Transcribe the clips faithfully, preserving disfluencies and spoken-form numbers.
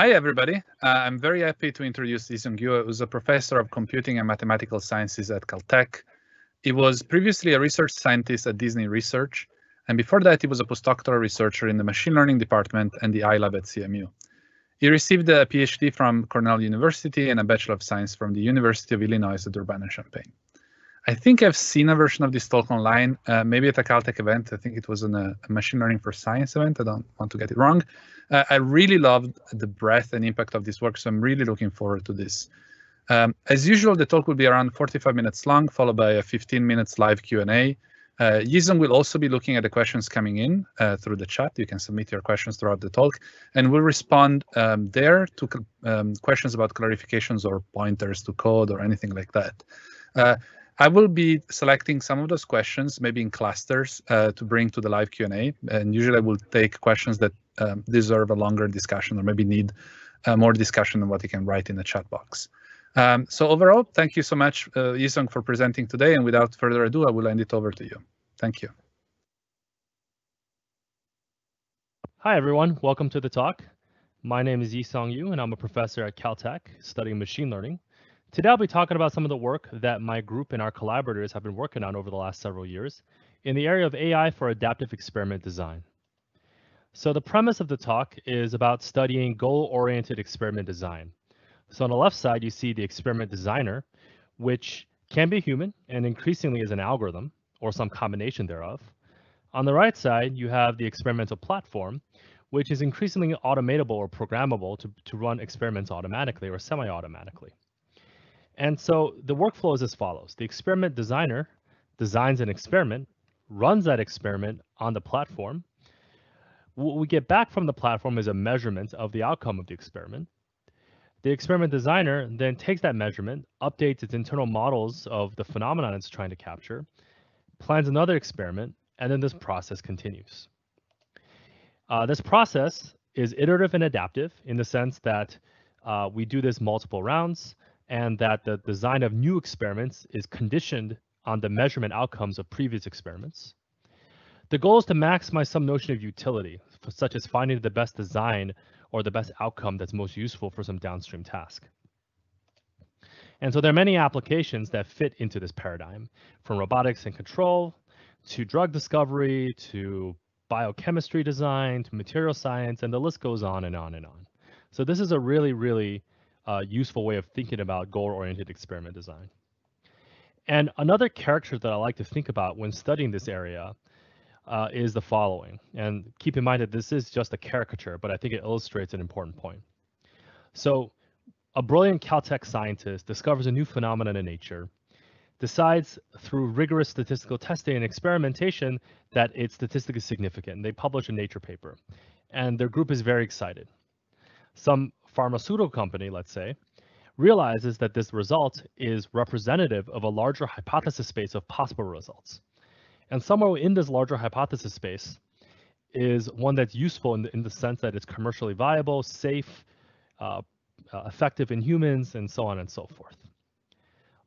Hi, everybody. Uh, I'm very happy to introduce Yisong Yue, who's a professor of computing and mathematical sciences at Caltech. He was previously a research scientist at Disney Research, and before that, he was a postdoctoral researcher in the machine learning department and the iLab at C M U. He received a PhD from Cornell University and a Bachelor of Science from the University of Illinois at Urbana-Champaign. I think I've seen a version of this talk online, uh, maybe at a Caltech event. I think it was in a, a machine learning for science event. I don't want to get it wrong. Uh, I really loved the breadth and impact of this work, so I'm really looking forward to this. Um, as usual, the talk will be around forty-five minutes long, followed by a fifteen minutes live Q and A. Uh, Yisong will also be looking at the questions coming in uh, through the chat. You can submit your questions throughout the talk, and we'll respond um, there to um, questions about clarifications or pointers to code or anything like that. Uh, I will be selecting some of those questions, maybe in clusters, uh, to bring to the live Q and A. And usually I will take questions that um, deserve a longer discussion or maybe need uh, more discussion than what you can write in the chat box. Um, so overall, thank you so much, uh, Yisong, for presenting today. And without further ado, I will hand it over to you. Thank you. Hi, everyone. Welcome to the talk. My name is Yisong Yue, and I'm a professor at Caltech studying machine learning. Today, I'll be talking about some of the work that my group and our collaborators have been working on over the last several years in the area of A I for adaptive experiment design. So the premise of the talk is about studying goal-oriented experiment design. So on the left side, you see the experiment designer, which can be human and increasingly is an algorithm or some combination thereof. On the right side, you have the experimental platform, which is increasingly automatable or programmable to, to run experiments automatically or semi-automatically. And so the workflow is as follows. The experiment designer designs an experiment, runs that experiment on the platform. What we get back from the platform is a measurement of the outcome of the experiment. The experiment designer then takes that measurement, updates its internal models of the phenomenon it's trying to capture, plans another experiment, and then this process continues. Uh, this process is iterative and adaptive in the sense that uh, we do this multiple rounds, and that the design of new experiments is conditioned on the measurement outcomes of previous experiments. The goal is to maximize some notion of utility, such as finding the best design or the best outcome that's most useful for some downstream task. And so there are many applications that fit into this paradigm, from robotics and control, to drug discovery, to biochemistry design, to material science, and the list goes on and on and on. So this is a really, really Uh, useful way of thinking about goal-oriented experiment design. And another character that I like to think about when studying this area uh, is the following. And keep in mind that this is just a caricature, but I think it illustrates an important point. So a brilliant Caltech scientist discovers a new phenomenon in nature, decides through rigorous statistical testing and experimentation that its statistic is significant, and they publish a Nature paper. And their group is very excited. Some pharmaceutical company, let's say, realizes that this result is representative of a larger hypothesis space of possible results. And somewhere in this larger hypothesis space is one that's useful in the, in the sense that it's commercially viable, safe, uh, uh, effective in humans, and so on and so forth.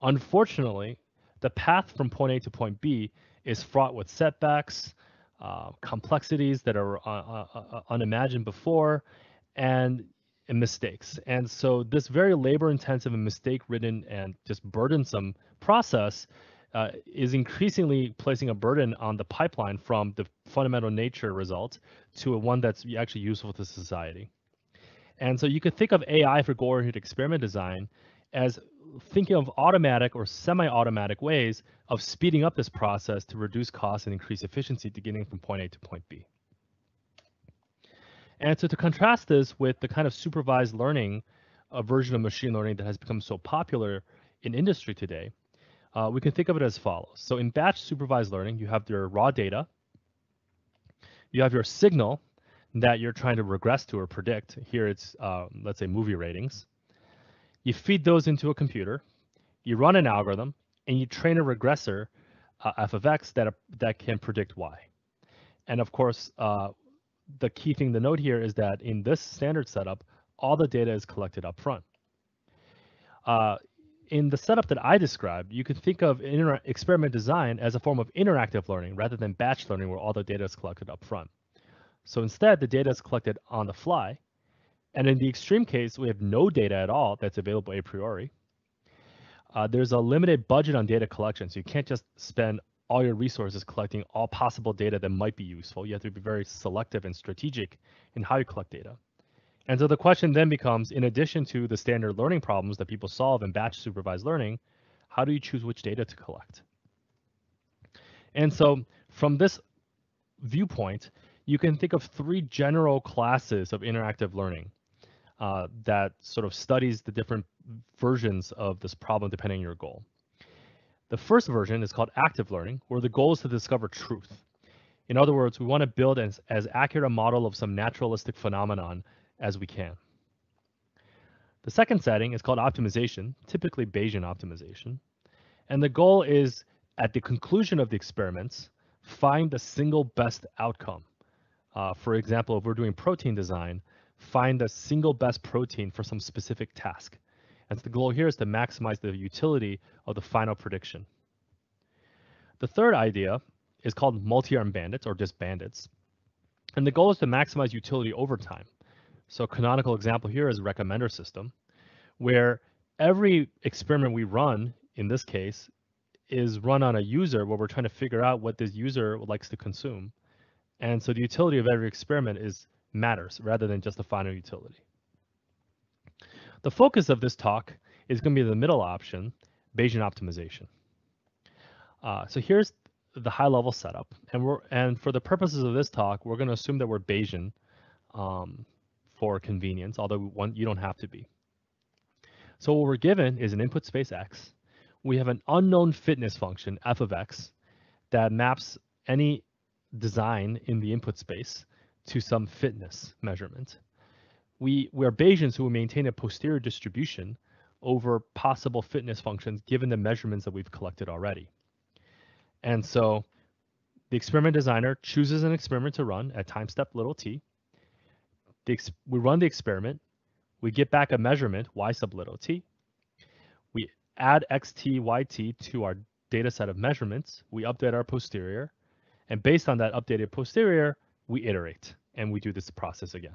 Unfortunately, the path from point A to point B is fraught with setbacks, uh, complexities that are uh, uh, unimagined before, and And mistakes. And so this very labor-intensive and mistake-ridden and just burdensome process uh, is increasingly placing a burden on the pipeline from the fundamental nature result to a one that's actually useful to society. And so you could think of A I for goal-oriented experiment design as thinking of automatic or semi-automatic ways of speeding up this process to reduce costs and increase efficiency to getting from point A to point B. And so to contrast this with the kind of supervised learning, a version of machine learning that has become so popular in industry today, uh, we can think of it as follows. So in batch supervised learning, you have your raw data, you have your signal that you're trying to regress to or predict. Here it's, uh, let's say, movie ratings. You feed those into a computer, you run an algorithm, and you train a regressor, uh, f of x, that, that can predict y. And of course, uh, the key thing to note here is that in this standard setup, all the data is collected up front. Uh, in the setup that I described, you can think of experiment design as a form of interactive learning rather than batch learning where all the data is collected up front. So instead, the data is collected on the fly, And in the extreme case, we have no data at all that's available a priori. Uh, there's a limited budget on data collection, so you can't just spend all your resources collecting all possible data that might be useful. You have to be very selective and strategic in how you collect data. And so the question then becomes, in addition to the standard learning problems that people solve in batch supervised learning, how do you choose which data to collect? And so from this viewpoint, you can think of three general classes of interactive learning uh, that sort of studies the different versions of this problem depending on your goal. The first version is called active learning, where the goal is to discover truth. In other words, we want to build as, as accurate a model of some naturalistic phenomenon as we can. The second setting is called optimization, typically Bayesian optimization. And the goal is, at the conclusion of the experiments, find the single best outcome. Uh, for example, if we're doing protein design, find the single best protein for some specific task. And so the goal here is to maximize the utility of the final prediction. The third idea is called multi-arm bandits, or just bandits. And the goal is to maximize utility over time. So a canonical example here is recommender system, where every experiment we run, in this case, is run on a user where we're trying to figure out what this user likes to consume. And so the utility of every experiment is matters rather than just the final utility. The focus of this talk is going to be the middle option, Bayesian optimization. Uh, so here's the high level setup. And, we're, and for the purposes of this talk, we're going to assume that we're Bayesian. Um, for convenience, although one, you don't have to be. So what we're given is an input space X. We have an unknown fitness function, f of X, that maps any design in the input space to some fitness measurement. We, we are Bayesians who maintain a posterior distribution over possible fitness functions given the measurements that we've collected already. And so the experiment designer chooses an experiment to run at time step little t. The ex we run the experiment, we get back a measurement, y sub little t. We add xt, yt to our data set of measurements. We update our posterior. And based on that updated posterior, we iterate. And we do this process again.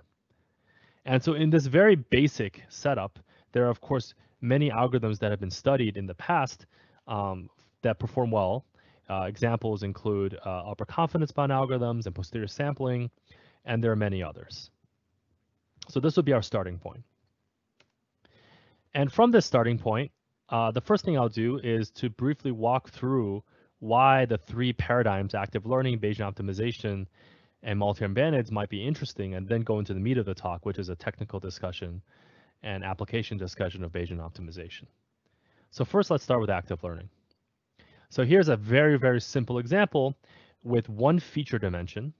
And so in this very basic setup, there are, of course, many algorithms that have been studied in the past um, that perform well. Uh, examples include uh, upper confidence bound algorithms and posterior sampling. And there are many others. So this would be our starting point. And from this starting point, uh, the first thing I'll do is to briefly walk through why the three paradigms, active learning, Bayesian optimization, and multi-arm bandits might be interesting, and then go into the meat of the talk, which is a technical discussion and application discussion of Bayesian optimization. So first, let's start with active learning. So here's a very, very simple example with one feature dimension.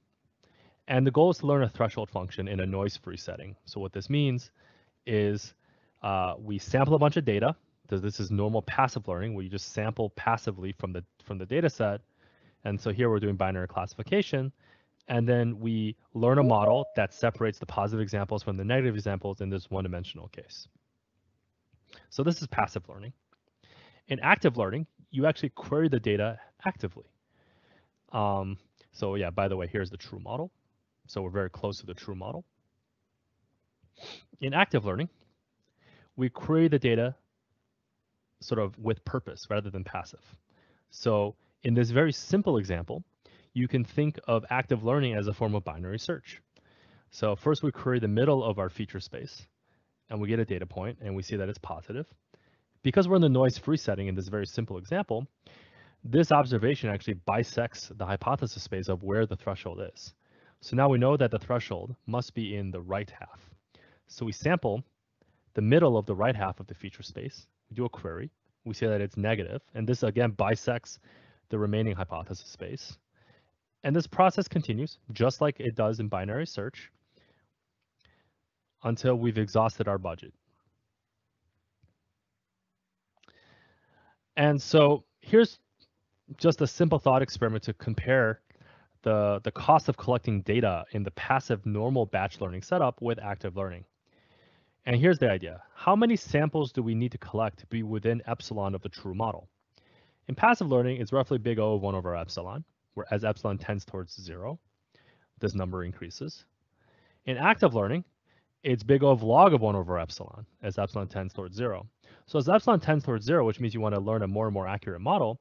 And the goal is to learn a threshold function in a noise-free setting. So what this means is uh, we sample a bunch of data. So this is normal passive learning, where you just sample passively from the from the data set. And so here we're doing binary classification. And then we learn a model that separates the positive examples from the negative examples in this one-dimensional case. So this is passive learning. In active learning, you actually query the data actively. Um, so yeah, by the way, here's the true model. So we're very close to the true model. In active learning, we query the data sort of with purpose rather than passive. So in this very simple example, you can think of active learning as a form of binary search. So first we query the middle of our feature space and we get a data point and we see that it's positive. Because we're in the noise-free setting in this very simple example, this observation actually bisects the hypothesis space of where the threshold is. So now we know that the threshold must be in the right half. So we sample the middle of the right half of the feature space. We do a query. We say that it's negative. And this, again, bisects the remaining hypothesis space. And this process continues, just like it does in binary search, until we've exhausted our budget. And so here's just a simple thought experiment to compare The, the cost of collecting data in the passive normal batch learning setup with active learning. And here's the idea. How many samples do we need to collect to be within epsilon of the true model? In passive learning, it's roughly big O of one over epsilon, where as epsilon tends towards zero, this number increases. In active learning, it's big O of log of one over epsilon as epsilon tends towards zero. So as epsilon tends towards zero, which means you want to learn a more and more accurate model,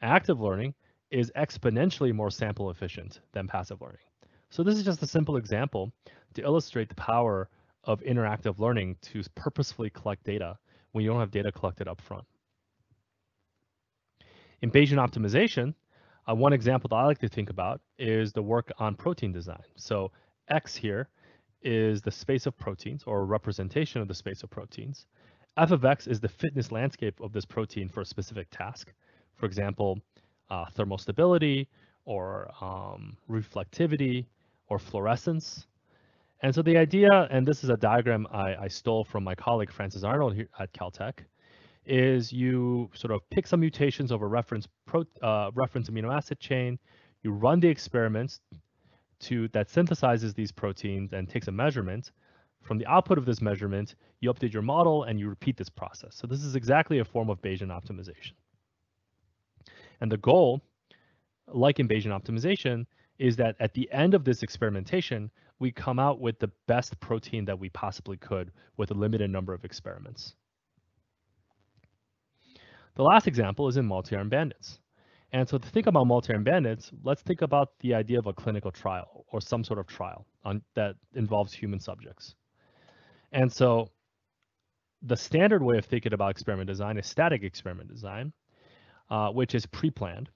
active learning is exponentially more sample efficient than passive learning. So this is just a simple example to illustrate the power of interactive learning to purposefully collect data when you don't have data collected up front. In Bayesian optimization, uh, one example that I like to think about is the work on protein design. So X here is the space of proteins, or a representation of the space of proteins. F of X is the fitness landscape of this protein for a specific task. For example, uh, thermal stability, or um, reflectivity, or fluorescence. And so the idea, and this is a diagram I, I stole from my colleague Francis Arnold here at Caltech, is you sort of pick some mutations over reference pro, uh, reference amino acid chain, you run the experiments to that synthesizes these proteins and takes a measurement. From the output of this measurement, you update your model and you repeat this process. So this is exactly a form of Bayesian optimization. And the goal, like in Bayesian optimization, is that at the end of this experimentation, we come out with the best protein that we possibly could with a limited number of experiments. The last example is in multi-arm bandits. And so to think about multi-arm bandits, let's think about the idea of a clinical trial or some sort of trial on, that involves human subjects. And so the standard way of thinking about experiment design is static experiment design, uh, which is pre-planned.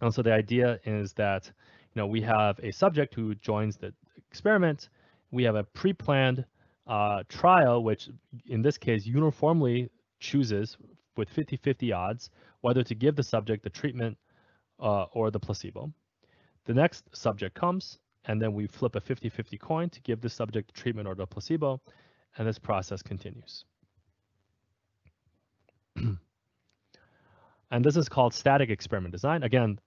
And so the idea is that, you know, we have a subject who joins the experiment. We have a pre-planned uh, trial, which in this case uniformly chooses with fifty fifty odds whether to give the subject the treatment uh, or the placebo. The next subject comes, and then we flip a fifty fifty coin to give the subject the treatment or the placebo, and this process continues. And this is called static experiment design. Again,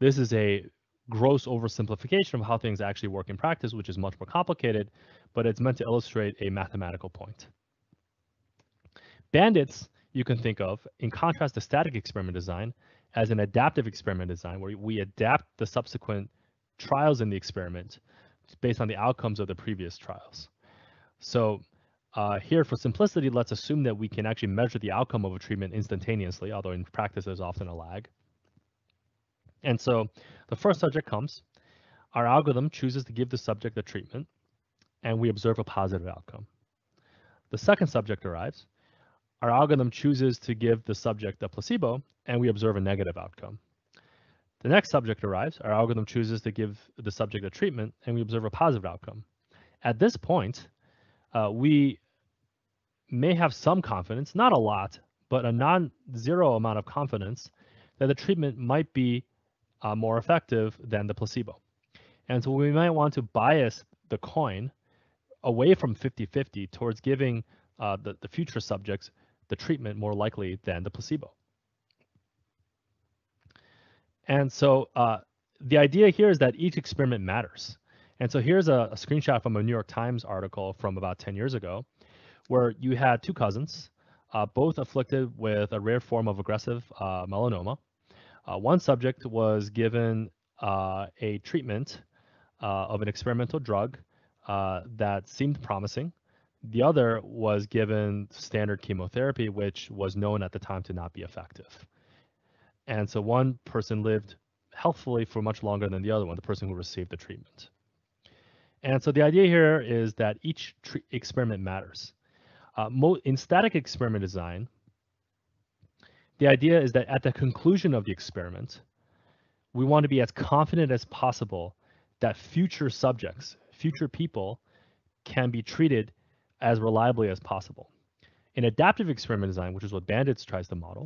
this is a gross oversimplification of how things actually work in practice, which is much more complicated, but it's meant to illustrate a mathematical point. Bandits, you can think of, in contrast to static experiment design, as an adaptive experiment design, where we adapt the subsequent trials in the experiment based on the outcomes of the previous trials. So uh, here, for simplicity, let's assume that we can actually measure the outcome of a treatment instantaneously, although in practice there's often a lag. And so the first subject comes, our algorithm chooses to give the subject the treatment, and we observe a positive outcome. The second subject arrives, our algorithm chooses to give the subject a placebo, and we observe a negative outcome. The next subject arrives, our algorithm chooses to give the subject a treatment, and we observe a positive outcome. At this point, uh, we may have some confidence, not a lot, but a non-zero amount of confidence that the treatment might be Uh, more effective than the placebo. And so we might want to bias the coin away from fifty fifty towards giving uh, the, the future subjects the treatment more likely than the placebo. And so uh, the idea here is that each experiment matters. And so here's a, a screenshot from a New York Times article from about ten years ago, where you had two cousins, uh, both afflicted with a rare form of aggressive uh, melanoma. Uh, one subject was given uh, a treatment uh, of an experimental drug uh, that seemed promising. The other was given standard chemotherapy, which was known at the time to not be effective. And so one person lived healthfully for much longer than the other one, the person who received the treatment. And so the idea here is that each experiment matters. Uh, mo in static experiment design, the idea is that at the conclusion of the experiment, we want to be as confident as possible that future subjects, future people, can be treated as reliably as possible. In adaptive experiment design, which is what Bandits tries to model,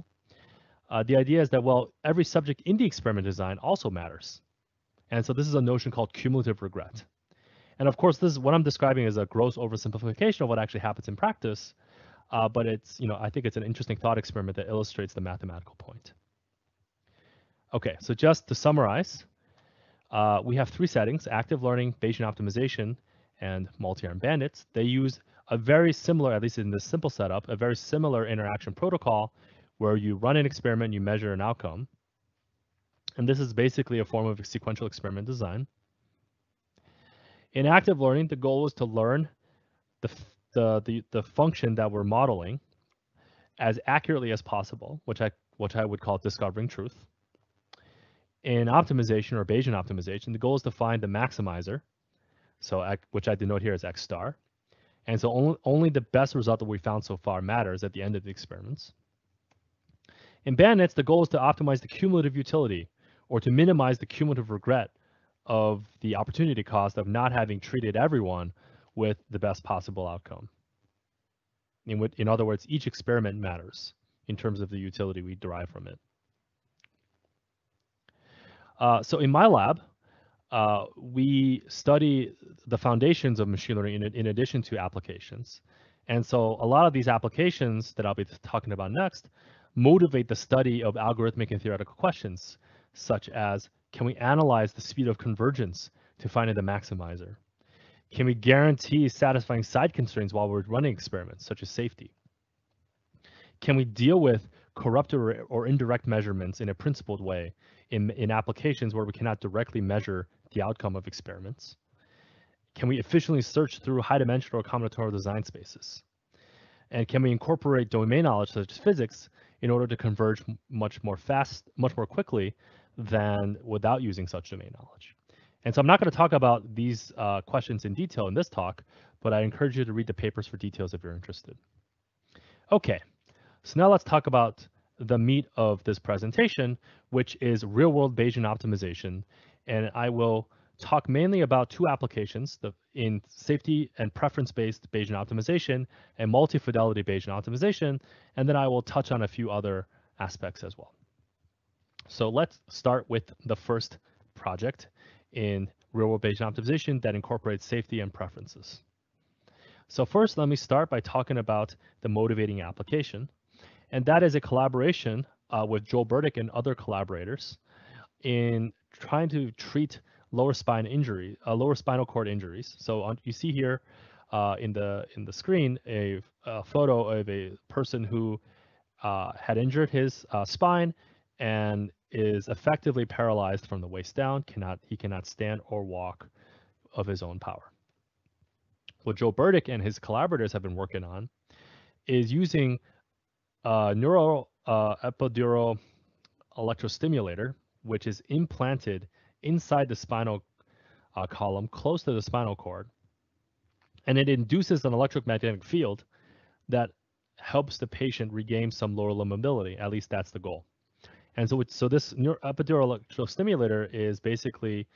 uh, the idea is that, well, every subject in the experiment design also matters. And so this is a notion called cumulative regret. And of course, this is what I'm describing is a gross oversimplification of what actually happens in practice. Uh, but it's, you know, I think it's an interesting thought experiment that illustrates the mathematical point. Okay, so just to summarize, uh, we have three settings: active learning, Bayesian optimization, and multi-arm bandits. They use a very similar, at least in this simple setup, a very similar interaction protocol where you run an experiment, you measure an outcome. And this is basically a form of sequential experiment design. In active learning, the goal is to learn the, the the the function that we're modeling as accurately as possible, which I which I would call discovering truth. In optimization or Bayesian optimization, the goal is to find the maximizer, so I, which I denote here as X star, and so only only the best result that we found so far matters at the end of the experiments. In bandits, the goal is to optimize the cumulative utility, or to minimize the cumulative regret of the opportunity cost of not having treated everyone with the best possible outcome. In, which, in other words, each experiment matters in terms of the utility we derive from it. Uh, so in my lab, uh, we study the foundations of machine learning in, in addition to applications. And so a lot of these applications that I'll be talking about next motivate the study of algorithmic and theoretical questions, such as, can we analyze the speed of convergence to find the maximizer? Can we guarantee satisfying side constraints while we're running experiments, such as safety? Can we deal with corrupt or, or indirect measurements in a principled way in, in applications where we cannot directly measure the outcome of experiments? Can we efficiently search through high-dimensional or combinatorial design spaces? And can we incorporate domain knowledge, such as physics, in order to converge much more fast, much more quickly than without using such domain knowledge? And so I'm not going to talk about these uh, questions in detail in this talk, but I encourage you to read the papers for details if you're interested. Okay, so now let's talk about the meat of this presentation, which is real-world Bayesian optimization. And I will talk mainly about two applications, the, in safety and preference-based Bayesian optimization and multi-fidelity Bayesian optimization, and then I will touch on a few other aspects as well. So let's start with the first project in real-world Bayesian optimization that incorporates safety and preferences. So first, let me start by talking about the motivating application, and that is a collaboration uh, with Joel Burdick and other collaborators in trying to treat lower spine injury, uh, lower spinal cord injuries. So on, you see here uh, in the in the screen a, a photo of a person who uh, had injured his uh, spine and is effectively paralyzed from the waist down. Cannot he cannot stand or walk of his own power. What Joel Burdick and his collaborators have been working on is using a neural uh, epidural electrostimulator, which is implanted inside the spinal uh, column close to the spinal cord, and it induces an electromagnetic field that helps the patient regain some lower limb mobility. At least that's the goal. And so, it, so this epidural electrostimulator is basically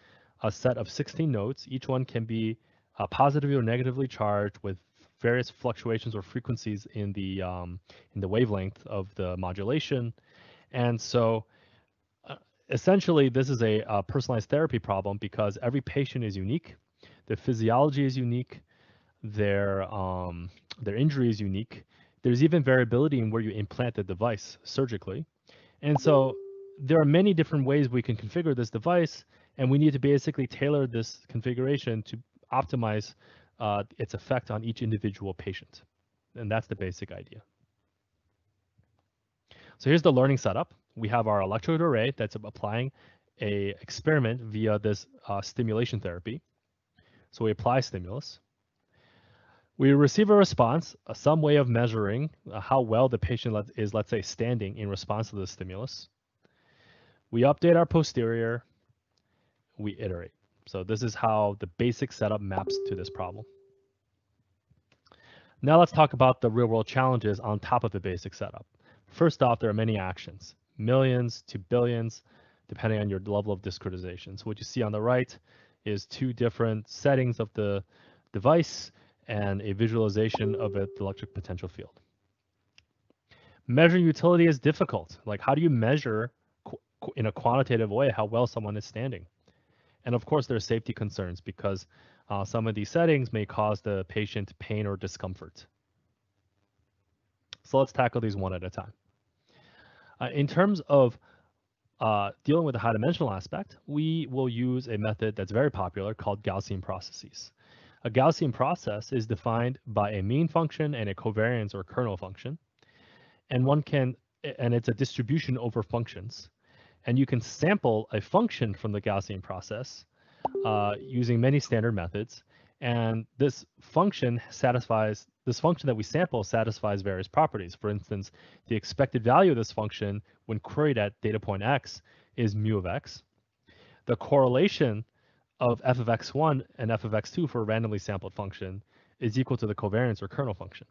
a set of sixteen nodes. Each one can be uh, positively or negatively charged with various fluctuations or frequencies in the um, in the wavelength of the modulation. And so essentially, this is a, a personalized therapy problem because every patient is unique, their physiology is unique, their um, their injury is unique. There's even variability in where you implant the device surgically. And so there are many different ways we can configure this device, and we need to basically tailor this configuration to optimize uh, its effect on each individual patient. And that's the basic idea. So here's the learning setup. We have our electrode array that's applying a experiment via this uh, stimulation therapy. So we apply stimulus. We receive a response, uh, some way of measuring uh, how well the patient let is, let's say, standing in response to the stimulus. We update our posterior. We iterate. So this is how the basic setup maps to this problem. Now let's talk about the real-world challenges on top of the basic setup. First off, there are many actions. Millions to billions, depending on your level of discretization. So what you see on the right is two different settings of the device and a visualization of the electric potential field. Measuring utility is difficult. Like, how do you measure in a quantitative way how well someone is standing? And of course, there are safety concerns because uh, some of these settings may cause the patient pain or discomfort. So let's tackle these one at a time. Uh, in terms of uh, dealing with the high-dimensional aspect, we will use a method that's very popular called Gaussian processes. A Gaussian process is defined by a mean function and a covariance or kernel function, and one can, and it's a distribution over functions, and you can sample a function from the Gaussian process uh, using many standard methods, And this function satisfies, this function that we sample satisfies various properties. For instance, the expected value of this function when queried at data point x is mu of x. The correlation of f of x one and f of x two for a randomly sampled function is equal to the covariance or kernel function.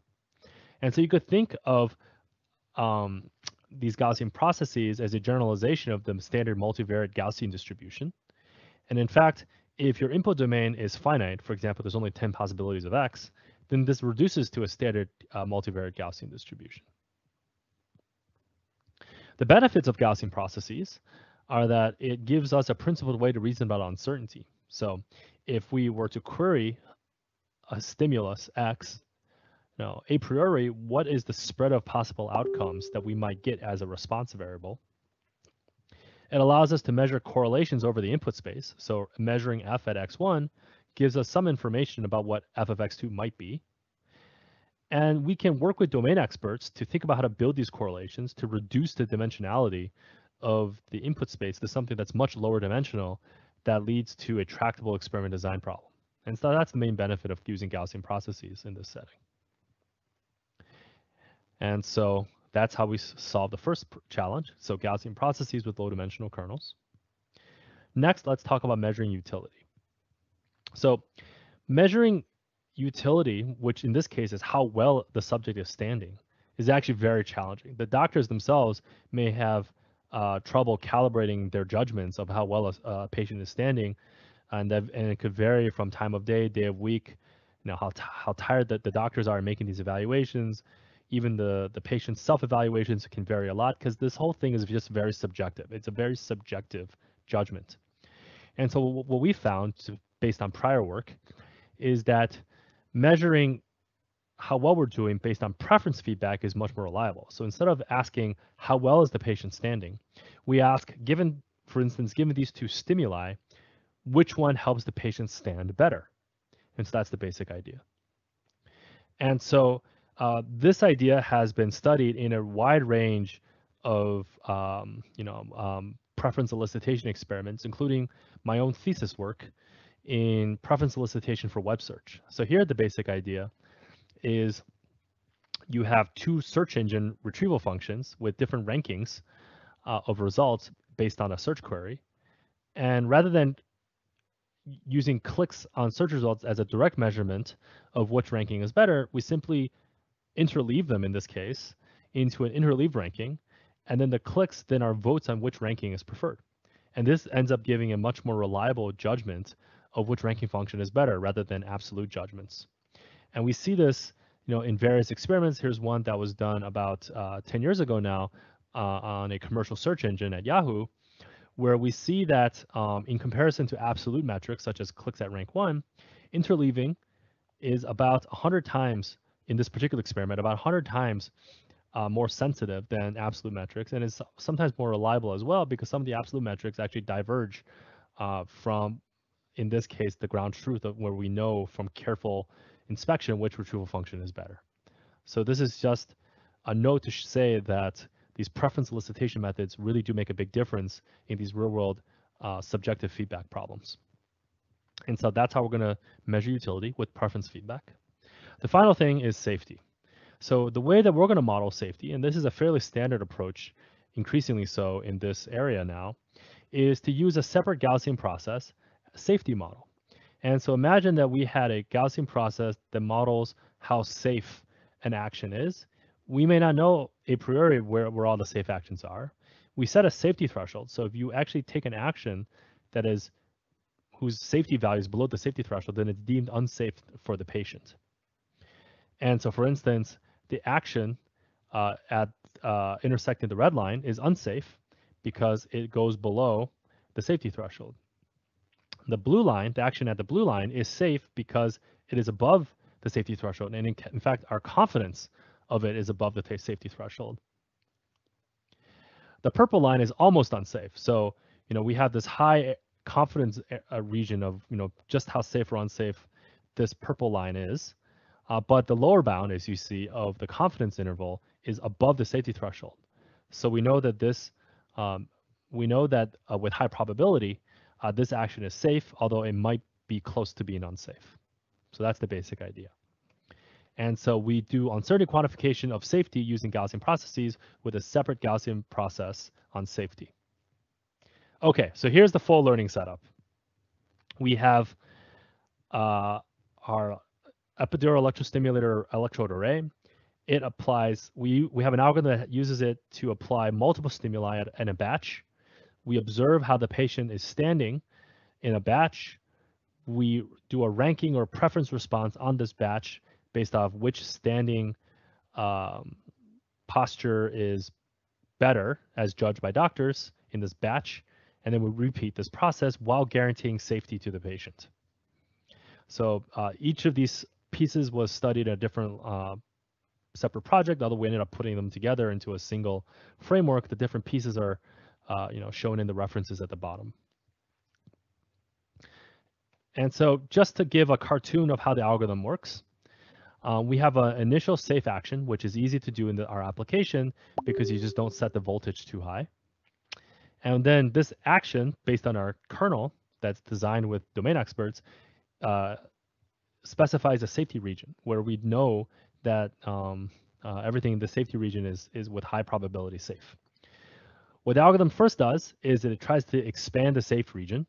And so you could think of um, these Gaussian processes as a generalization of the standard multivariate Gaussian distribution. And in fact, if your input domain is finite, for example, there's only ten possibilities of x, then this reduces to a standard uh, multivariate Gaussian distribution. The benefits of Gaussian processes are that it gives us a principled way to reason about uncertainty. So if we were to query a stimulus x, now a priori, what is the spread of possible outcomes that we might get as a response variable? It allows us to measure correlations over the input space. So measuring f at x one gives us some information about what f of x two might be. And we can work with domain experts to think about how to build these correlations to reduce the dimensionality of the input space to something that's much lower dimensional that leads to a tractable experiment design problem. And so that's the main benefit of using Gaussian processes in this setting. And so that's how we solve the first challenge. So Gaussian processes with low dimensional kernels. Next, let's talk about measuring utility. So measuring utility, which in this case is how well the subject is standing, is actually very challenging. The doctors themselves may have Uh, trouble calibrating their judgments of how well a, a patient is standing, and that, and it could vary from time of day, day of week, you know, how how tired that the doctors are making these evaluations. Even the the patient's self-evaluations can vary a lot because this whole thing is just very subjective. It's a very subjective judgment. And so what we found, based on prior work, is that measuring how well we're doing based on preference feedback is much more reliable. So instead of asking how well is the patient standing, we ask, given, for instance, given these two stimuli, which one helps the patient stand better? And so that's the basic idea. And so uh, this idea has been studied in a wide range of um, you know, um, preference elicitation experiments, including my own thesis work in preference elicitation for web search. So here the basic idea is you have two search engine retrieval functions with different rankings uh, of results based on a search query. And rather than using clicks on search results as a direct measurement of which ranking is better, we simply interleave them in this case into an interleave ranking. And then the clicks then are votes on which ranking is preferred. And this ends up giving a much more reliable judgment of which ranking function is better rather than absolute judgments. And we see this, you know, in various experiments. Here's one that was done about uh, ten years ago now uh, on a commercial search engine at Yahoo, where we see that um, in comparison to absolute metrics, such as clicks at rank one, interleaving is about one hundred times, in this particular experiment, about one hundred times uh, more sensitive than absolute metrics, and is sometimes more reliable as well, because some of the absolute metrics actually diverge uh, from, in this case, the ground truth of where we know from careful inspection which retrieval function is better. So this is just a note to say that these preference elicitation methods really do make a big difference in these real world uh, subjective feedback problems. And so that's how we're going to measure utility with preference feedback. The final thing is safety. So the way that we're going to model safety, and this is a fairly standard approach, increasingly so in this area now, is to use a separate Gaussian process safety model. And so imagine that we had a Gaussian process that models how safe an action is. We may not know a priori where, where all the safe actions are. We set a safety threshold. So if you actually take an action that is whose safety value is below the safety threshold, then it's deemed unsafe for the patient. And so for instance, the action uh, at uh, intersecting the red line is unsafe because it goes below the safety threshold. The blue line, the action at the blue line, is safe because it is above the safety threshold. And in, in fact, our confidence of it is above the safety threshold. The purple line is almost unsafe. So, you know, we have this high confidence region of, you know, just how safe or unsafe this purple line is. Uh, but the lower bound, as you see, of the confidence interval is above the safety threshold. So we know that this, um, we know that uh, with high probability, Uh, this action is safe, although it might be close to being unsafe. So that's the basic idea. And so we do uncertainty quantification of safety using Gaussian processes with a separate Gaussian process on safety. Okay, so here's the full learning setup. We have uh, our epidural electrostimulator electrode array. It applies, we, we have an algorithm that uses it to apply multiple stimuli in a batch. We observe how the patient is standing in a batch. We do a ranking or preference response on this batch based off which standing um, posture is better as judged by doctors in this batch. And then we repeat this process while guaranteeing safety to the patient. So uh, each of these pieces was studied in a different uh, separate project, although we ended up putting them together into a single framework. The different pieces are uh, you know, shown in the references at the bottom. And so just to give a cartoon of how the algorithm works, Uh, we have an initial safe action, which is easy to do in the, our application because you just don't set the voltage too high. And then this action, based on our kernel that's designed with domain experts, uh, specifies a safety region where we know that um, uh, everything in the safety region is, is with high probability safe. What the algorithm first does is that it tries to expand the safe region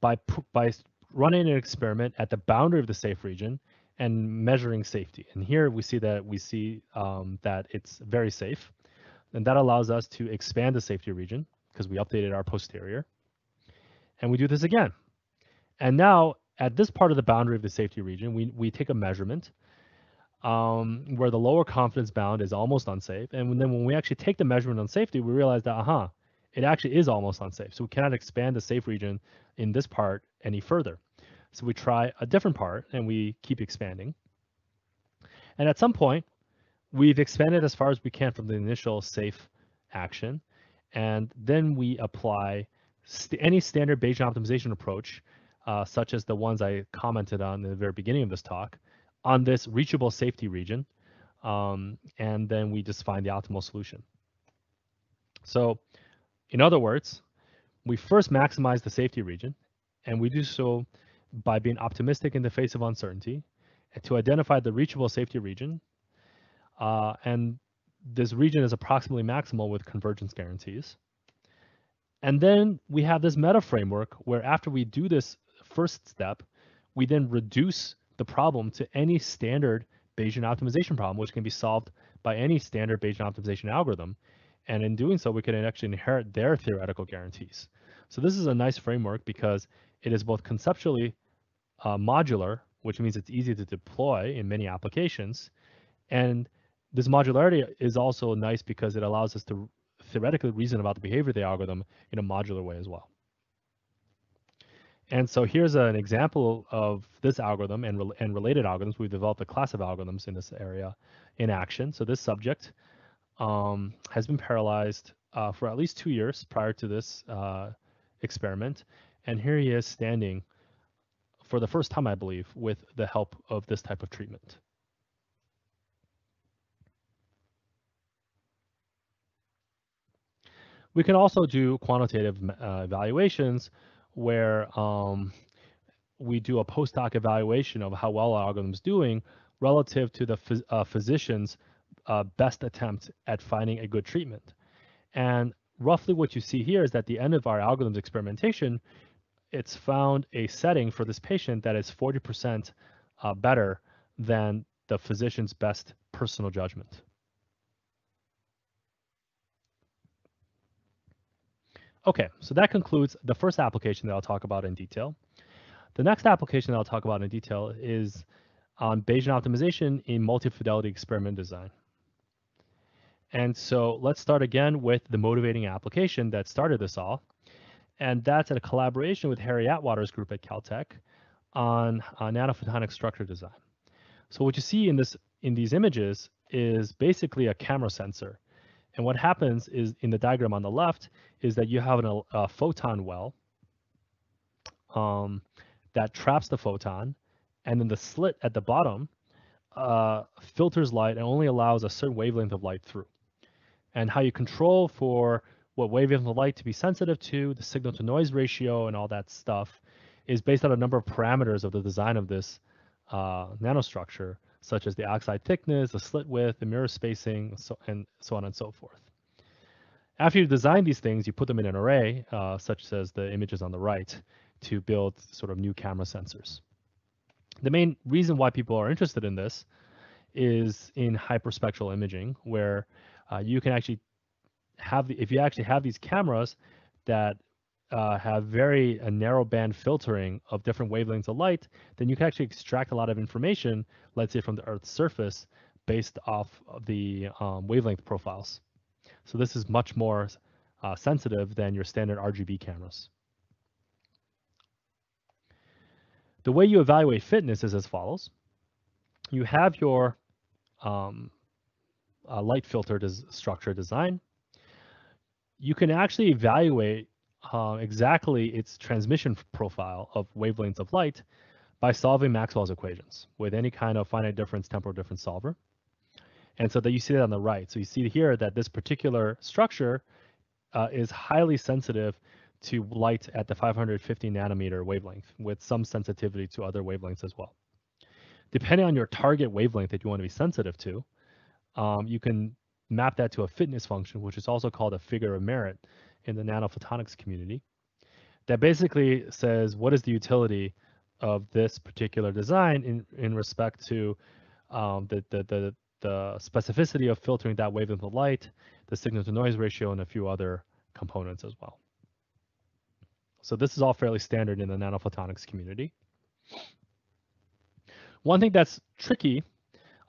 by, by running an experiment at the boundary of the safe region and measuring safety. And here we see that we see um, that it's very safe. And that allows us to expand the safety region because we updated our posterior. And we do this again. And now at this part of the boundary of the safety region, we, we take a measurement um, where the lower confidence bound is almost unsafe. And then when we actually take the measurement on safety, we realize that, aha, uh-huh, it actually is almost unsafe. So we cannot expand the safe region in this part any further. So we try a different part and we keep expanding. And at some point, we've expanded as far as we can from the initial safe action. And then we apply st any standard Bayesian optimization approach, uh, such as the ones I commented on in the very beginning of this talk, on this reachable safety region. Um, and then we just find the optimal solution. So in other words, we first maximize the safety region, and we do so by being optimistic in the face of uncertainty to identify the reachable safety region. Uh, and this region is approximately maximal with convergence guarantees. And then we have this meta framework where after we do this first step, we then reduce the problem to any standard Bayesian optimization problem, which can be solved by any standard Bayesian optimization algorithm. And in doing so, we can actually inherit their theoretical guarantees. So this is a nice framework because it is both conceptually uh, modular, which means it's easy to deploy in many applications. And this modularity is also nice because it allows us to theoretically reason about the behavior of the algorithm in a modular way as well. And so here's an example of this algorithm and, re and related algorithms. We've developed a class of algorithms in this area in action. So this subject um, has been paralyzed uh, for at least two years prior to this uh, experiment. And here he is standing for the first time, I believe, with the help of this type of treatment. We can also do quantitative uh, evaluations where um, we do a postdoc evaluation of how well our algorithm is doing relative to the phys uh, physician's uh, best attempt at finding a good treatment. And roughly what you see here is that at the end of our algorithm's experimentation, it's found a setting for this patient that is forty percent uh, better than the physician's best personal judgment. Okay, so that concludes the first application that I'll talk about in detail. The next application that I'll talk about in detail is on Bayesian optimization in multi-fidelity experiment design. And so let's start again with the motivating application that started this all. And that's at a collaboration with Harry Atwater's group at Caltech on uh, nanophotonic structure design. So what you see in this in these images is basically a camera sensor. And what happens is in the diagram on the left is that you have an, a photon well um, that traps the photon, and then the slit at the bottom uh, filters light and only allows a certain wavelength of light through. And how you control for what wavelength of light to be sensitive to, the signal to noise ratio and all that stuff is based on a number of parameters of the design of this uh, nanostructure, such as the oxide thickness, the slit width, the mirror spacing, so, and so on and so forth. After you design these things, you put them in an array, uh, such as the images on the right, to build sort of new camera sensors. The main reason why people are interested in this is in hyperspectral imaging, where uh, you can actually have, the, if you actually have these cameras that uh, have very uh, narrow band filtering of different wavelengths of light, then you can actually extract a lot of information, let's say from the Earth's surface, based off of the um, wavelength profiles. So this is much more uh, sensitive than your standard R G B cameras. The way you evaluate fitness is as follows. You have your um, uh, light filter des- structure design. You can actually evaluate uh, exactly its transmission profile of wavelengths of light by solving Maxwell's equations with any kind of finite difference temporal difference solver. And so that you see that on the right. So you see here that this particular structure uh, is highly sensitive to light at the five hundred fifty nanometer wavelength, with some sensitivity to other wavelengths as well. Depending on your target wavelength that you want to be sensitive to, um, you can map that to a fitness function, which is also called a figure of merit in the nanophotonics community, that basically says what is the utility of this particular design in, in respect to um, the, the, the, the specificity of filtering that wavelength of light, the signal to noise ratio, and a few other components as well. So this is all fairly standard in the nanophotonics community. One thing that's tricky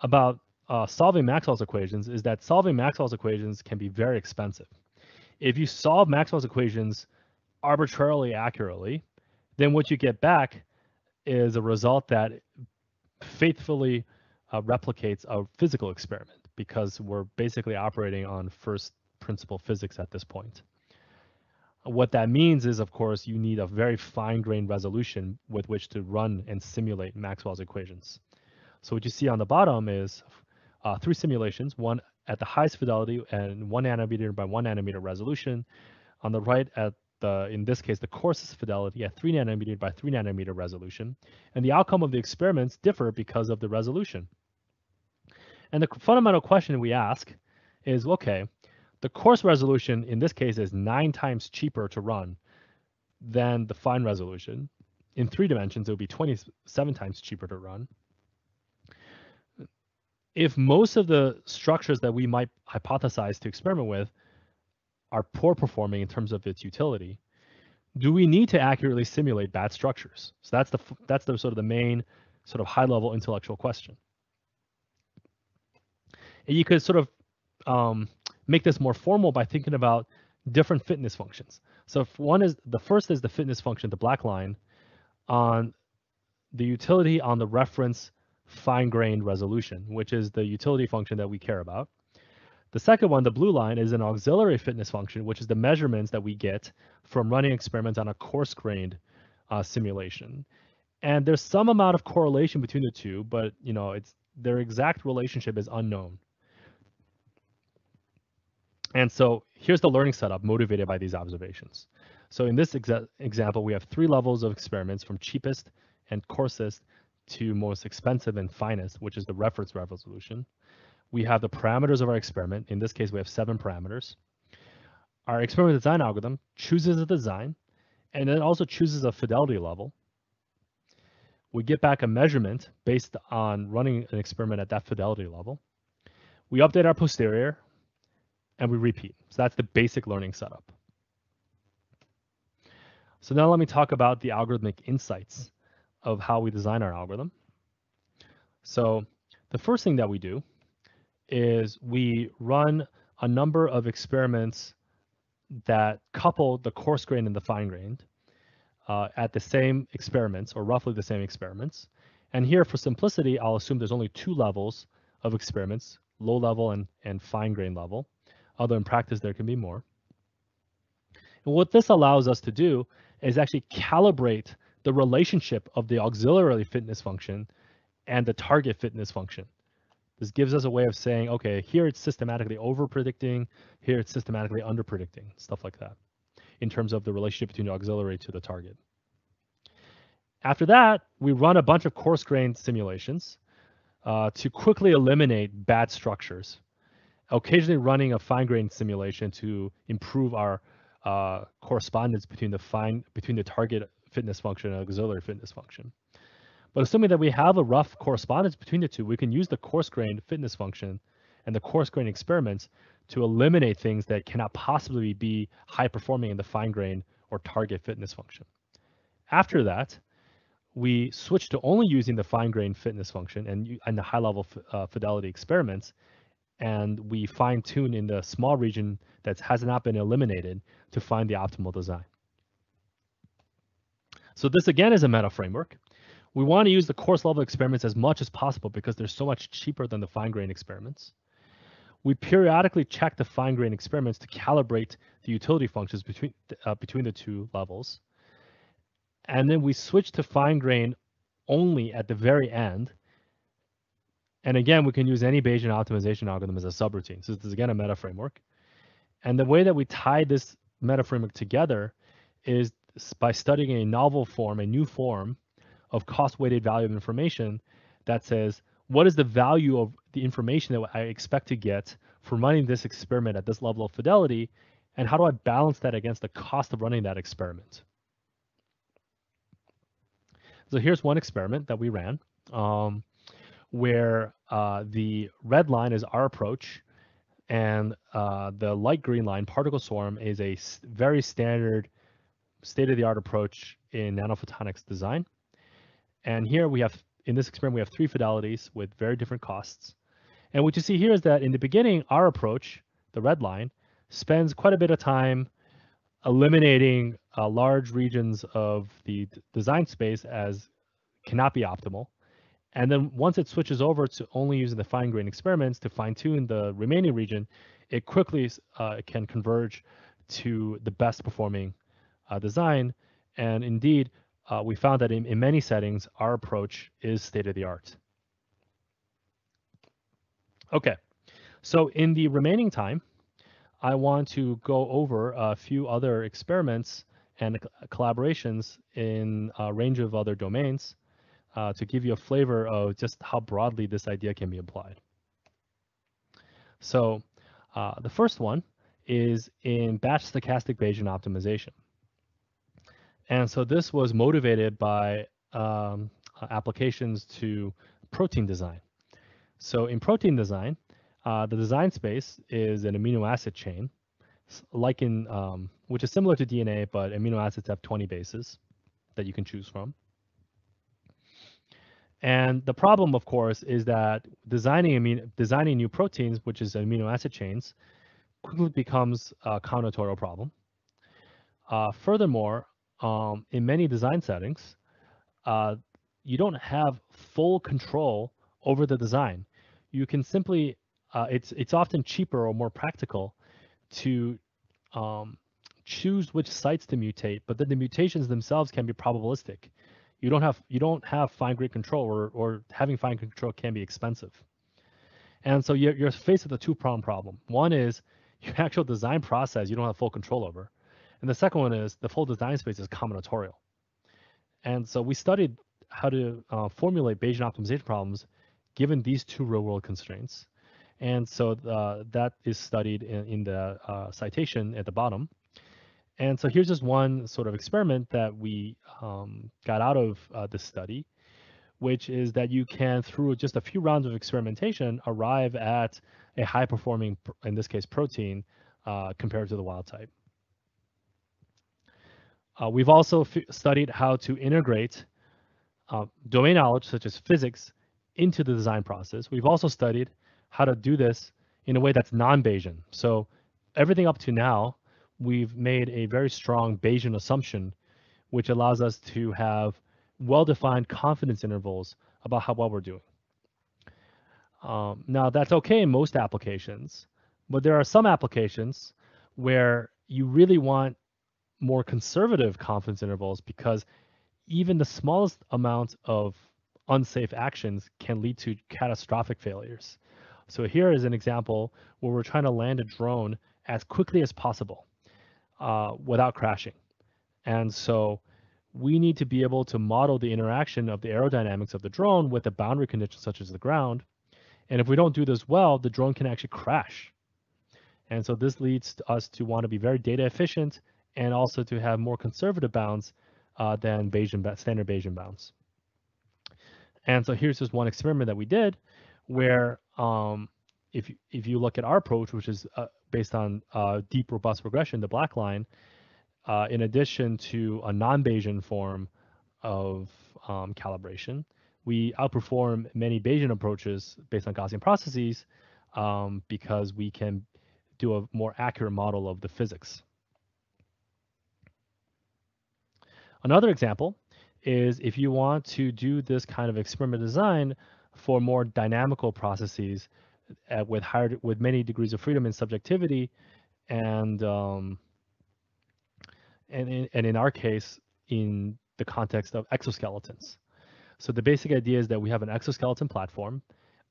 about uh, solving Maxwell's equations is that solving Maxwell's equations can be very expensive. If you solve Maxwell's equations arbitrarily accurately, then what you get back is a result that faithfully uh, replicates a physical experiment, because we're basically operating on first principle physics at this point. What that means is, of course, you need a very fine-grained resolution with which to run and simulate Maxwell's equations. So what you see on the bottom is uh, three simulations, one at the highest fidelity and one nanometer by one nanometer resolution. On the right, at the, in this case, the coarsest fidelity at three nanometer by three nanometer resolution. And the outcome of the experiments differ because of the resolution. And the fundamental question we ask is, okay, the coarse resolution in this case is nine times cheaper to run than the fine resolution. In three dimensions, it would be twenty-seven times cheaper to run. If most of the structures that we might hypothesize to experiment with are poor performing in terms of its utility, do we need to accurately simulate bad structures? So that's the that's the sort of the main sort of high level intellectual question. And you could sort of um, make this more formal by thinking about different fitness functions. So if one is, the first is the fitness function, the black line, on the utility on the reference fine-grained resolution, which is the utility function that we care about. The second one, the blue line, is an auxiliary fitness function, which is the measurements that we get from running experiments on a coarse-grained uh, simulation. And there's some amount of correlation between the two, but you know, it's, their exact relationship is unknown. And so here's the learning setup motivated by these observations. So in this exa example, we have three levels of experiments, from cheapest and coarsest to most expensive and finest, which is the reference resolution. We have the parameters of our experiment. In this case, we have seven parameters. Our experiment design algorithm chooses a design, and it also chooses a fidelity level. We get back a measurement based on running an experiment at that fidelity level. We update our posterior, and we repeat. So that's the basic learning setup. So now let me talk about the algorithmic insights of how we design our algorithm. So the first thing that we do is we run a number of experiments that couple the coarse grained and the fine grained uh, at the same experiments, or roughly the same experiments. And here, for simplicity, I'll assume there's only two levels of experiments, low level and, and fine grained level. Although in practice, there can be more. And what this allows us to do is actually calibrate the relationship of the auxiliary fitness function and the target fitness function. This gives us a way of saying, okay, here it's systematically over-predicting, here it's systematically under-predicting, stuff like that, in terms of the relationship between the auxiliary to the target. After that, we run a bunch of coarse-grained simulations uh, to quickly eliminate bad structures, occasionally running a fine-grained simulation to improve our uh, correspondence between the fine between the target fitness function and auxiliary fitness function. But assuming that we have a rough correspondence between the two, we can use the coarse-grained fitness function and the coarse-grained experiments to eliminate things that cannot possibly be high-performing in the fine-grained or target fitness function. After that, we switch to only using the fine-grained fitness function and, and the high-level uh, fidelity experiments, and we fine-tune in the small region that has not been eliminated to find the optimal design. So this again is a meta framework. We want to use the coarse-level experiments as much as possible because they're so much cheaper than the fine-grained experiments. We periodically check the fine-grained experiments to calibrate the utility functions between uh, between the two levels. And then we switch to fine-grain only at the very end. And again, we can use any Bayesian optimization algorithm as a subroutine. So this is again a meta framework. And the way that we tie this meta framework together is by studying a novel form, a new form of cost-weighted value of information that says, what is the value of the information that I expect to get from running this experiment at this level of fidelity? And how do I balance that against the cost of running that experiment? So here's one experiment that we ran um, where uh, the red line is our approach and uh, the light green line, particle swarm, is a very standard state-of-the-art approach in nanophotonics design. And here we have, in this experiment, we have three fidelities with very different costs. And what you see here is that in the beginning, our approach, the red line, spends quite a bit of time eliminating uh, large regions of the design space as cannot be optimal. And then once it switches over to only using the fine-grained experiments to fine-tune the remaining region, it quickly uh, can converge to the best performing uh, design. And indeed, Uh, we found that in, in many settings, our approach is state-of-the-art. Okay, so in the remaining time, I want to go over a few other experiments and collaborations in a range of other domains uh, to give you a flavor of just how broadly this idea can be applied. So uh, the first one is in batch stochastic Bayesian optimization. And so this was motivated by um, applications to protein design. So in protein design, uh, the design space is an amino acid chain, like in, um, which is similar to D N A, but amino acids have twenty bases that you can choose from. And the problem, of course, is that designing amino, designing new proteins, which is amino acid chains, quickly becomes a combinatorial problem. Uh, furthermore, Um, in many design settings, uh, you don't have full control over the design. You can simply, uh, it's, it's often cheaper or more practical to um, choose which sites to mutate, but then the mutations themselves can be probabilistic. You don't have, you don't have fine-grained control, or, or having fine-grained control can be expensive. And so you're, you're faced with a two-pronged problem. One is your actual design process you don't have full control over. And the second one is the full design space is combinatorial. And so we studied how to uh, formulate Bayesian optimization problems given these two real world constraints. And so uh, that is studied in, in the uh, citation at the bottom. And so here's just one sort of experiment that we um, got out of uh, this study, which is that you can, through just a few rounds of experimentation, arrive at a high performing, in this case, protein uh, compared to the wild type. Uh, we've also f studied how to integrate uh, domain knowledge, such as physics, into the design process. We've also studied how to do this in a way that's non-Bayesian. So everything up to now, we've made a very strong Bayesian assumption, which allows us to have well-defined confidence intervals about how well we're doing. Um, now, that's okay in most applications, but there are some applications where you really want more conservative confidence intervals, because even the smallest amount of unsafe actions can lead to catastrophic failures. So here is an example where we're trying to land a drone as quickly as possible uh, without crashing. And so we need to be able to model the interaction of the aerodynamics of the drone with a boundary condition such as the ground. And if we don't do this well, the drone can actually crash. And so this leads to us to want to be very data efficient and also to have more conservative bounds uh, than Bayesian, standard Bayesian bounds. And so here's this one experiment that we did where um, if, you, if you look at our approach, which is uh, based on uh, deep robust regression, the black line, Uh, in addition to a non-Bayesian form of um, calibration, we outperform many Bayesian approaches based on Gaussian processes um, because we can do a more accurate model of the physics. Another example is if you want to do this kind of experiment design for more dynamical processes at, with higher, with many degrees of freedom and subjectivity, and um, And in, and in our case, in the context of exoskeletons. So the basic idea is that we have an exoskeleton platform,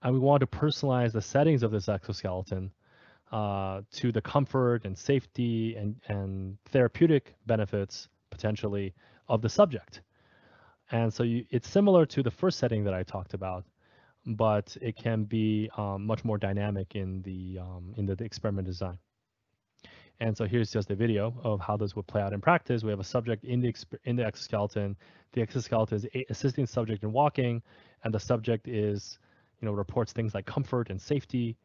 and we want to personalize the settings of this exoskeleton uh, to the comfort and safety and, and therapeutic benefits, potentially, of the subject. And so you, it's similar to the first setting that I talked about, but it can be um, much more dynamic in the, um, in the, the experiment design. And so here's just a video of how this would play out in practice. We have a subject in the, in the exoskeleton. The exoskeleton is assisting the subject in walking, and the subject is, you know, reports things like comfort and safety.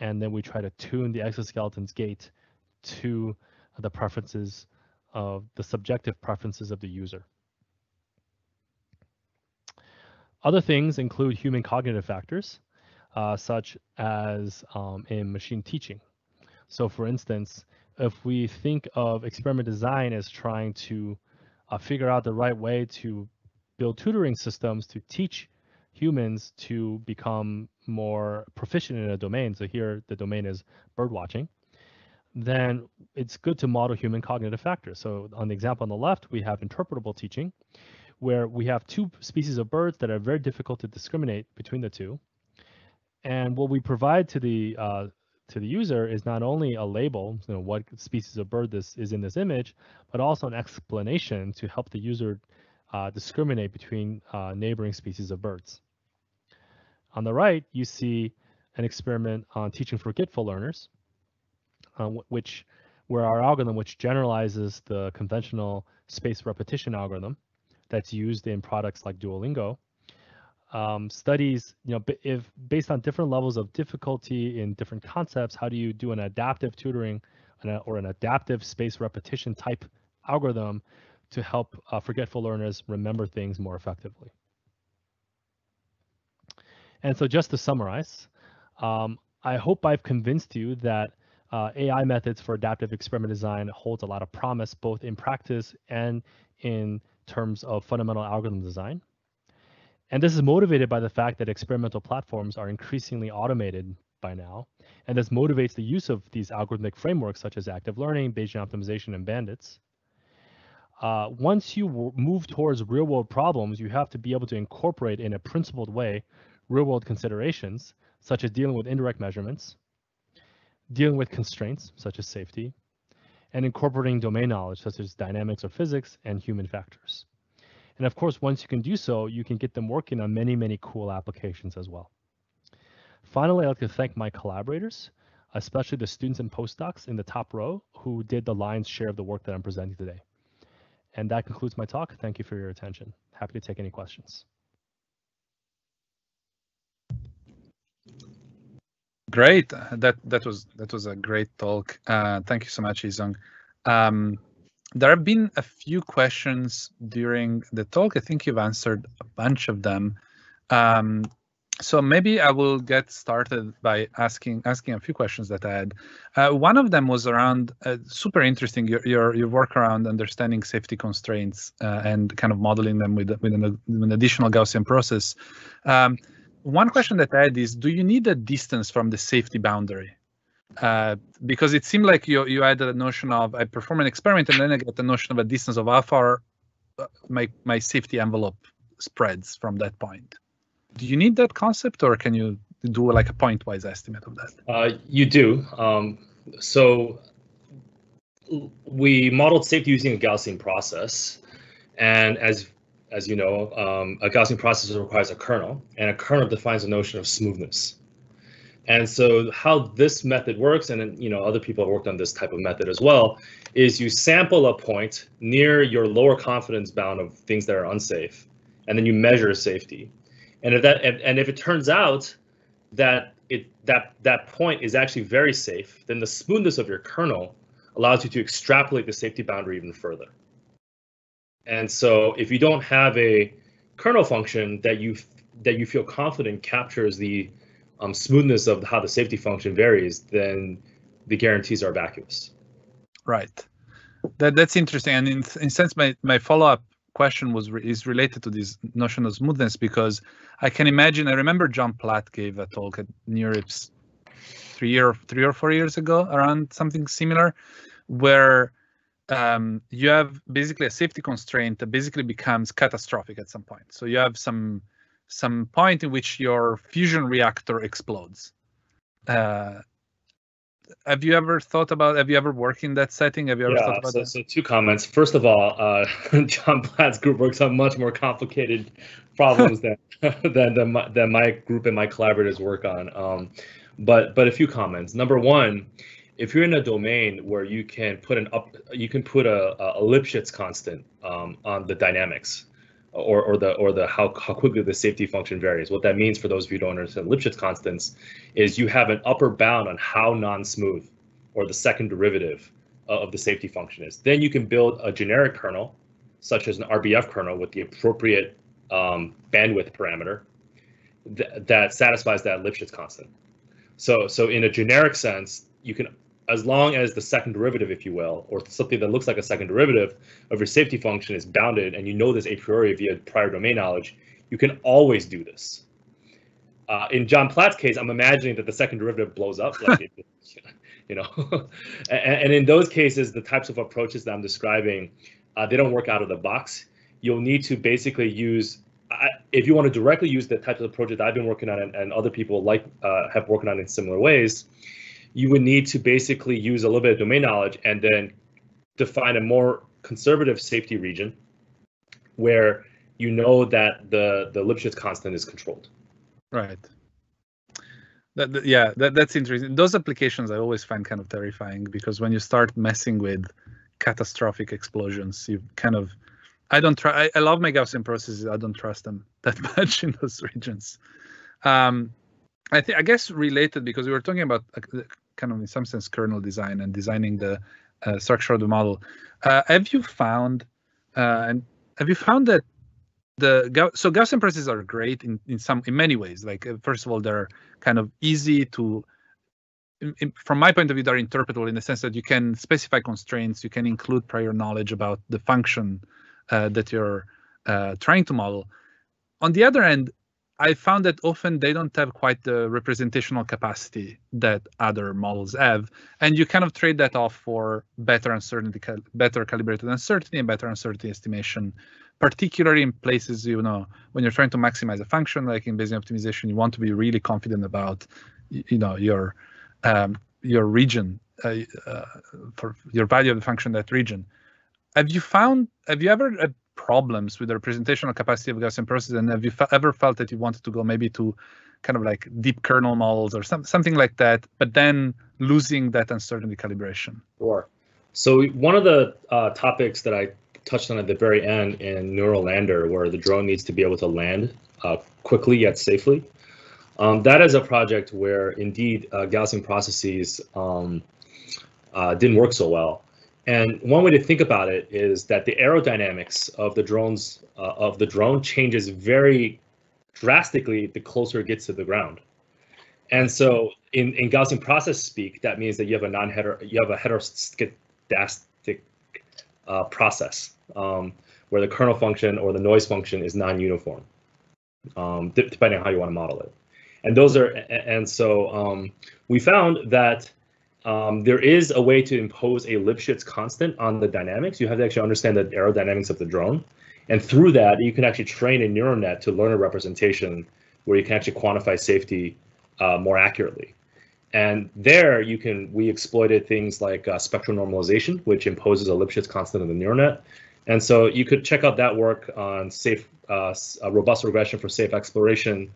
And then we try to tune the exoskeleton's gait to the preferences of the subjective preferences of the user. Other things include human cognitive factors, uh, such as um, in machine teaching. So for instance, if we think of experiment design as trying to uh, figure out the right way to build tutoring systems to teach humans to become more proficient in a domain, so here the domain is bird watching, then it's good to model human cognitive factors. So on the example on the left, we have interpretable teaching, where we have two species of birds that are very difficult to discriminate between the two. And what we provide to the uh, to the user is not only a label, you know, what species of bird this is in this image, but also an explanation to help the user uh, discriminate between uh, neighboring species of birds. On the right, you see an experiment on teaching forgetful learners, uh, which where our algorithm, which generalizes the conventional spaced repetition algorithm that's used in products like Duolingo, Um, studies, you know, if based on different levels of difficulty in different concepts, how do you do an adaptive tutoring or an adaptive spaced repetition type algorithm to help uh, forgetful learners remember things more effectively? And so just to summarize, um, I hope I've convinced you that uh, A I methods for adaptive experiment design holds a lot of promise, both in practice and in terms of fundamental algorithm design. And this is motivated by the fact that experimental platforms are increasingly automated by now, and this motivates the use of these algorithmic frameworks such as active learning, Bayesian optimization, and bandits. Uh, once you move towards real-world problems, you have to be able to incorporate in a principled way real-world considerations such as dealing with indirect measurements, dealing with constraints such as safety, and incorporating domain knowledge such as dynamics or physics and human factors. And of course, once you can do so, you can get them working on many, many cool applications as well. Finally, I'd like to thank my collaborators, especially the students and postdocs in the top row who did the lion's share of the work that I'm presenting today. And that concludes my talk. Thank you for your attention. Happy to take any questions. Great. That that was that was a great talk. Uh, thank you so much, Yisong. Um, There have been a few questions during the talk. I think you've answered a bunch of them. Um, so maybe I will get started by asking asking a few questions that I had. Uh, one of them was around uh, super interesting your, your your work around understanding safety constraints uh, and kind of modeling them with with an, an additional Gaussian process. Um, one question that I had is: do you need a distance from the safety boundary? Uh, because it seemed like you you had a notion of I perform an experiment and then I get the notion of a distance of how far my my safety envelope spreads from that point. Do you need that concept, or can you do like a point-wise estimate of that? Uh, you do. Um, so we modeled safety using a Gaussian process, And as as you know, um, a Gaussian process requires a kernel, and a kernel defines the notion of smoothness. And so how this method works, and you know other people have worked on this type of method as well, is you sample a point near your lower confidence bound of things that are unsafe, and then you measure safety. And if that and, and if it turns out that it that that point is actually very safe, then the smoothness of your kernel allows you to extrapolate the safety boundary even further. And so if you don't have a kernel function that you that you feel confident captures the Um, smoothness of how the safety function varies, then the guarantees are vacuous. Right. That that's interesting. And in in sense, my my follow up question was re is related to this notion of smoothness, because I can imagine. I remember John Platt gave a talk at NeurIPS three or three or four years ago around something similar, where um, you have basically a safety constraint that basically becomes catastrophic at some point. So you have some some point in which your fusion reactor explodes. Uh, have you ever thought about, have you ever worked in that setting? Have you ever yeah, thought about so, that? So two comments. First of all, uh, John Platt's group works on much more complicated problems than, than, than, my, than my group and my collaborators work on. Um, but, but a few comments. Number one, if you're in a domain where you can put an up, you can put a, a Lipschitz constant um, on the dynamics, Or, or the or the how how quickly the safety function varies. What that means, for those of you who don't understand Lipschitz constants, is you have an upper bound on how non-smooth, or the second derivative of the safety function is. Then you can build a generic kernel, such as an R B F kernel with the appropriate um, bandwidth parameter th that satisfies that Lipschitz constant. So so in a generic sense, you can, as long as the second derivative, if you will, or something that looks like a second derivative of your safety function is bounded, and you know this a priori via prior domain knowledge, you can always do this. Uh, in John Platt's case, I'm imagining that the second derivative blows up, like it, you know. and, and in those cases, the types of approaches that I'm describing, uh, they don't work out of the box. You'll need to basically use, I, if you want to directly use the types of approaches that I've been working on and, and other people like uh, have worked on in similar ways, you would need to basically use a little bit of domain knowledge and then define a more conservative safety region where you know that the, the Lipschitz constant is controlled. Right. That, that, yeah, that, that's interesting. Those applications I always find kind of terrifying, because when you start messing with catastrophic explosions, you kind of, I don't try, I, I love my Gaussian processes, I don't trust them that much in those regions. Um, I think I guess related, because we were talking about uh, kind of in some sense kernel design and designing the uh, structure of the model. Uh, have you found uh, and have you found that the so Gaussian processes are great in in some in many ways? Like uh, first of all, they're kind of easy to, in, in, from my point of view, they're interpretable in the sense that you can specify constraints, you can include prior knowledge about the function uh, that you're uh, trying to model. On the other end, I found that often they don't have quite the representational capacity that other models have, and you kind of trade that off for better uncertainty, cal better calibrated uncertainty, and better uncertainty estimation, particularly in places, you know, when you're trying to maximize a function, like in Bayesian optimization, you want to be really confident about, you know, your um, your region, uh, uh, for your value of the function in that region. Have you found, have you ever uh, problems with the representational capacity of Gaussian processes, and have you ever felt that you wanted to go maybe to kind of like deep kernel models or some, something like that, but then losing that uncertainty calibration? Sure. So one of the uh, topics that I touched on at the very end in Neural Lander, where the drone needs to be able to land uh, quickly yet safely, um, that is a project where indeed uh, Gaussian processes um, uh, didn't work so well. And one way to think about it is that the aerodynamics of the drones uh, of the drone changes very drastically the closer it gets to the ground. And so in, in Gaussian process speak, that means that you have a non-heter you have a heteroscedastic uh, process um, where the kernel function or the noise function is non-uniform, um, depending on how you want to model it. And those are and so um, we found that. Um, there is a way to impose a Lipschitz constant on the dynamics. You have to actually understand the aerodynamics of the drone. And through that, you can actually train a neural net to learn a representation where you can actually quantify safety uh, more accurately. And there you can, we exploited things like uh, spectral normalization, which imposes a Lipschitz constant on the neural net, And so you could check out that work on safe, uh, robust regression for safe exploration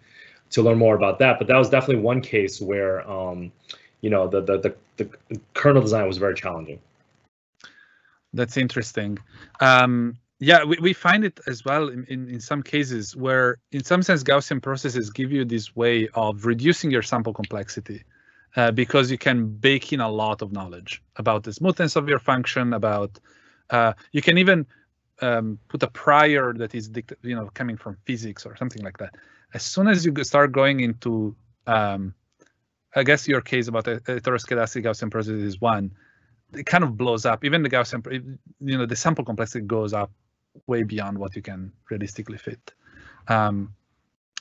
to learn more about that. But that was definitely one case where, um, you know, the, the, the, the kernel design was very challenging. That's interesting. Um, yeah, we, we find it as well in, in, in some cases where, in some sense, Gaussian processes give you this way of reducing your sample complexity. Uh, because you can bake in a lot of knowledge about the smoothness of your function, about uh, you can even um, put a prior that is, you know, coming from physics or something like that. As soon as you start going into, um, I guess your case about a heteroscedastic Gaussian process is one, it kind of blows up. Even the Gaussian, you know, the sample complexity goes up way beyond what you can realistically fit. Um,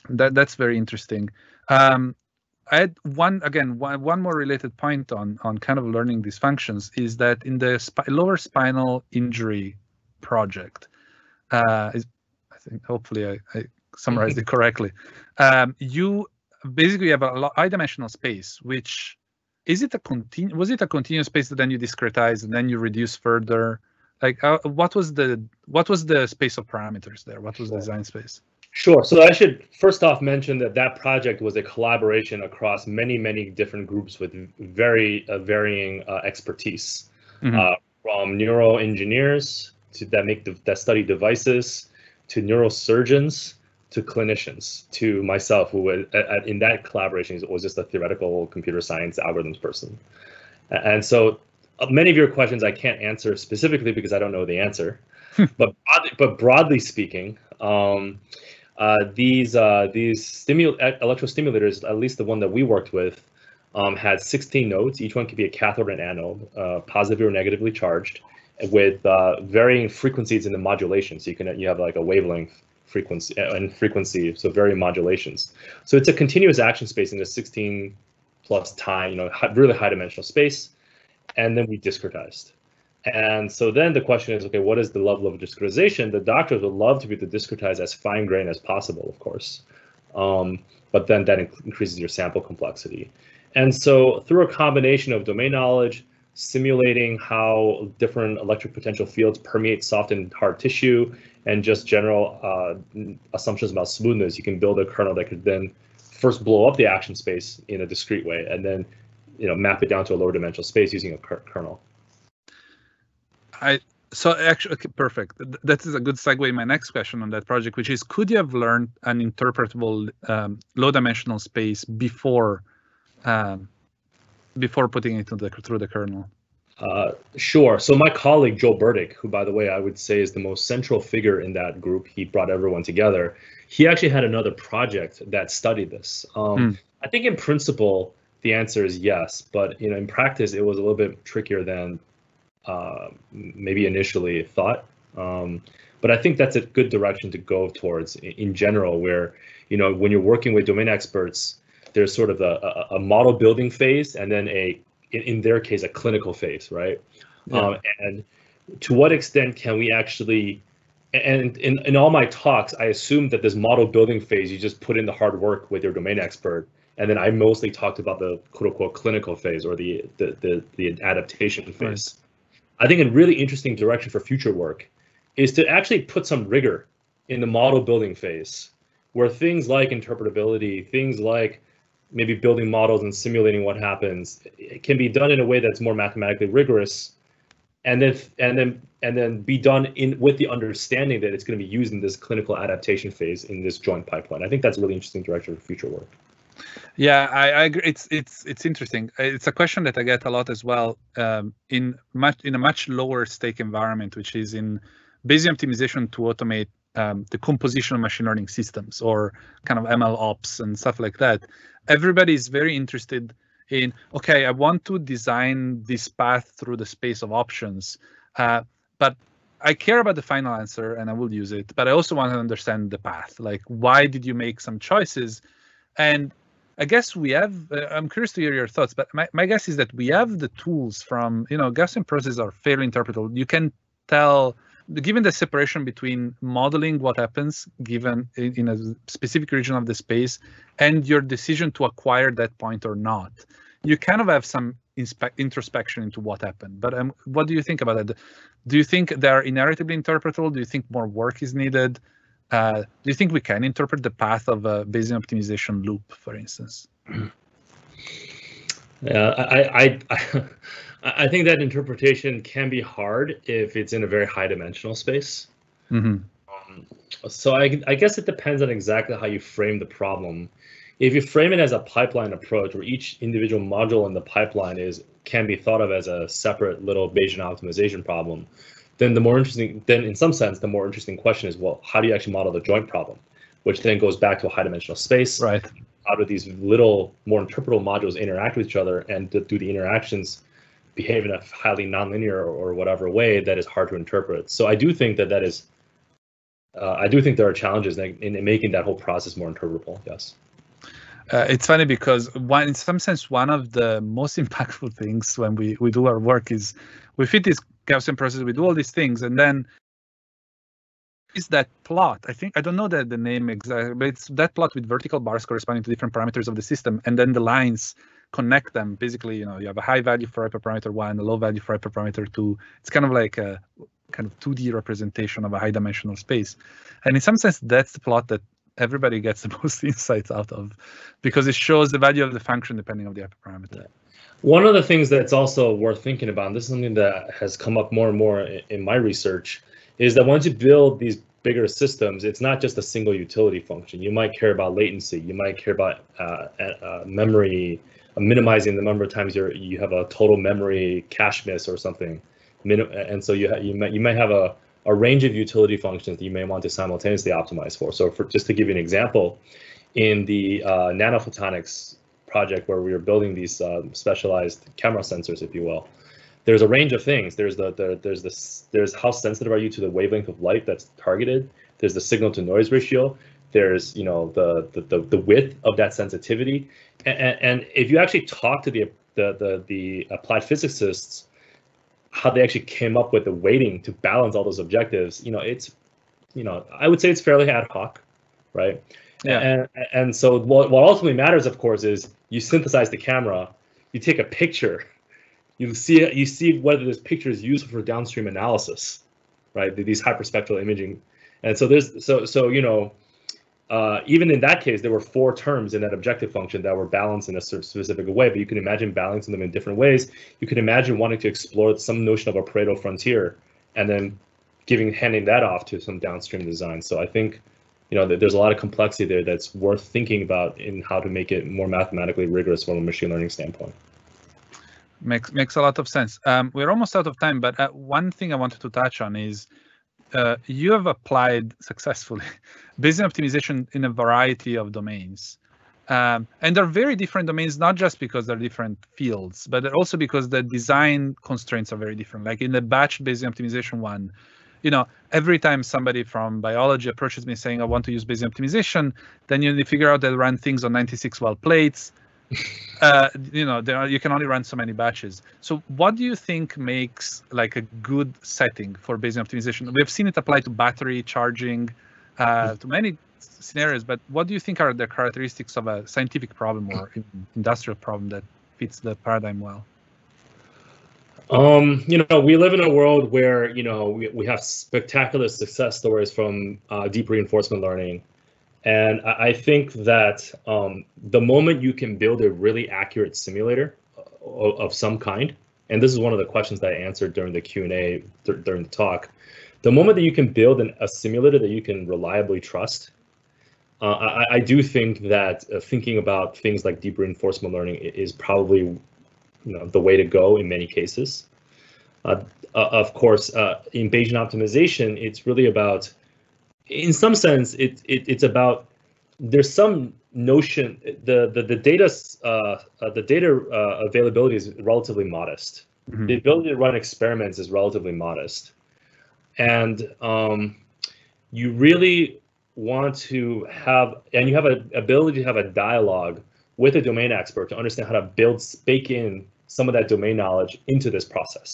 that that's very interesting. Um, I had one, again, one, one more related point on, on kind of learning these functions is that in the spi lower spinal injury project, uh, is, I think hopefully I, I summarized it correctly, um, you basically have a high-dimensional space, which is it a continu was it a continuous space that then you discretize and then you reduce further? Like, uh, what was the what was the space of parameters there? What was the design space? Sure. So I should first off mention that that project was a collaboration across many, many different groups with very uh, varying uh, expertise, mm-hmm. uh, from neural engineers to that make the, that study devices, to neurosurgeons, to clinicians, to myself, who was, uh, in that collaboration was just a theoretical computer science algorithms person. And so many of your questions I can't answer specifically because I don't know the answer, but but broadly speaking. Um, Uh, these uh, these stimul electrostimulators, at least the one that we worked with, um, had sixteen nodes. Each one could be a cathode and anode, uh, positively or negatively charged, with uh, varying frequencies in the modulation. So you can you have like a wavelength frequency and frequency, so varying modulations. So it's a continuous action space in the sixteen plus time, you know, really high dimensional space, and then we discretized. And so then the question is, okay, what is the level of discretization? The doctors would love to be able to discretize as fine-grained as possible, of course. Um, but then that inc increases your sample complexity. And so through a combination of domain knowledge, simulating how different electropotential fields permeate soft and hard tissue, and just general uh, assumptions about smoothness, you can build a kernel that could then first blow up the action space in a discrete way, and then, you know, map it down to a lower dimensional space using a kernel. I, so actually, okay, perfect. That is a good segue. My next question on that project, which is, could you have learned an interpretable um, low-dimensional space before, um, before putting it through the, through the kernel? Uh, sure. So my colleague Joel Burdick, who, by the way, I would say is the most central figure in that group, he brought everyone together. He actually had another project that studied this. Um, mm. I think in principle the answer is yes, but you know, in practice it was a little bit trickier than. Uh, maybe initially thought, um, but I think that's a good direction to go towards in, in general, where, you know, when you're working with domain experts, there's sort of a, a, a model building phase and then a, in, in their case, a clinical phase, right? Yeah. Um, and to what extent can we actually, and in, in all my talks, I assumed that this model building phase, you just put in the hard work with your domain expert. And then I mostly talked about the quote unquote clinical phase or the, the, the, the adaptation phase. Right. I think a really interesting direction for future work is to actually put some rigor in the model building phase, where things like interpretability, things like maybe building models and simulating what happens, it can be done in a way that's more mathematically rigorous, and then and then and then be done in with the understanding that it's going to be used in this clinical adaptation phase in this joint pipeline. I think that's a really interesting direction for future work. Yeah, I, I agree. It's it's it's interesting. It's a question that I get a lot as well, um, in much in a much lower stake environment, which is in Bayesian optimization to automate um, the composition of machine learning systems or kind of M L ops and stuff like that. Everybody is very interested in, okay, I want to design this path through the space of options, uh, but I care about the final answer and I will use it. But I also want to understand the path. Like, why did you make some choices? And I guess we have, uh, I'm curious to hear your thoughts, but my, my guess is that we have the tools from, you know, Gaussian processes are fairly interpretable. You can tell, given the separation between modeling what happens given in, in a specific region of the space and your decision to acquire that point or not, you kind of have some introspection into what happened. But um, what do you think about that? Do you think they're inheritably interpretable? Do you think more work is needed? Uh, do you think we can interpret the path of a Bayesian optimization loop, for instance? Yeah, I, I, I, I think that interpretation can be hard if it's in a very high dimensional space. Mm-hmm. um, so I, I guess it depends on exactly how you frame the problem. If you frame it as a pipeline approach where each individual module in the pipeline is can be thought of as a separate little Bayesian optimization problem, then the more interesting, then in some sense, the more interesting question is, well, how do you actually model the joint problem? Which then goes back to a high dimensional space. Right. How do these little, more interpretable modules interact with each other, and do the interactions behave in a highly nonlinear or whatever way that is hard to interpret? So I do think that that is, uh, I do think there are challenges in, in making that whole process more interpretable, yes. Uh, it's funny because one, in some sense, one of the most impactful things when we, we do our work is we fit this Gaussian process, we do all these things, and then is that plot. I think, I don't know that the name exactly, but it's that plot with vertical bars corresponding to different parameters of the system, and then the lines connect them. Basically, you know, you have a high value for hyperparameter one, a low value for hyperparameter two. It's kind of like a kind of two D representation of a high dimensional space. And in some sense, that's the plot that everybody gets the most insights out of, because it shows the value of the function depending on the hyperparameter. One of the things that's also worth thinking about, and this is something that has come up more and more in my research, is that once you build these bigger systems, it's not just a single utility function. You might care about latency. You might care about uh, uh, memory, uh, minimizing the number of times you you have a total memory cache miss or something. Minim and so you you might you might have a a range of utility functions that you may want to simultaneously optimize for. So for just to give you an example, in the uh, nanophotonics project where we were building these uh, specialized camera sensors, if you will, there's a range of things. There's the, the there's this there's how sensitive are you to the wavelength of light that's targeted. There's the signal to noise ratio. There's you know the the the, the width of that sensitivity. And, and if you actually talk to the the the, the applied physicists, how they actually came up with the weighting to balance all those objectives, you know, it's, you know, I would say it's fairly ad hoc, right? Yeah. And, and so what, what ultimately matters, of course, is you synthesize the camera, you take a picture, you see it, you see whether this picture is useful for downstream analysis, right? These hyperspectral imaging. And so there's, so, so you know, uh, even in that case, there were four terms in that objective function that were balanced in a certain specific way, but you can imagine balancing them in different ways. You can imagine wanting to explore some notion of a Pareto frontier and then giving, handing that off to some downstream design. So I think, you know, that there's a lot of complexity there that's worth thinking about in how to make it more mathematically rigorous from a machine learning standpoint. Makes, makes a lot of sense. Um, we're almost out of time, but uh, one thing I wanted to touch on is Uh, you have applied successfully Bayesian optimization in a variety of domains. Um, and they're very different domains, not just because they're different fields, but also because the design constraints are very different. Like in the batch Bayesian optimization one, you know, every time somebody from biology approaches me saying, I want to use Bayesian optimization, then you need to figure out that run things on ninety-six well plates. Uh, you know, there are, you can only run so many batches. So what do you think makes like a good setting for Bayesian optimization? We've seen it apply to battery charging, uh, to many scenarios, but what do you think are the characteristics of a scientific problem or industrial problem that fits the paradigm well? Um, you know, we live in a world where, you know, we, we have spectacular success stories from uh, deep reinforcement learning. And I think that um, the moment you can build a really accurate simulator of, of some kind, and this is one of the questions that I answered during the Q and A th during the talk, the moment that you can build an, a simulator that you can reliably trust, uh, I, I do think that uh, thinking about things like deep reinforcement learning is probably, you know, the way to go in many cases. Uh, uh, of course, uh, in Bayesian optimization, it's really about, in some sense, it, it it's about there's some notion the the the data uh, uh, the data uh, availability is relatively modest. Mm-hmm. The ability to run experiments is relatively modest, and um, you really want to have and you have an ability to have a dialogue with a domain expert to understand how to build bake in some of that domain knowledge into this process.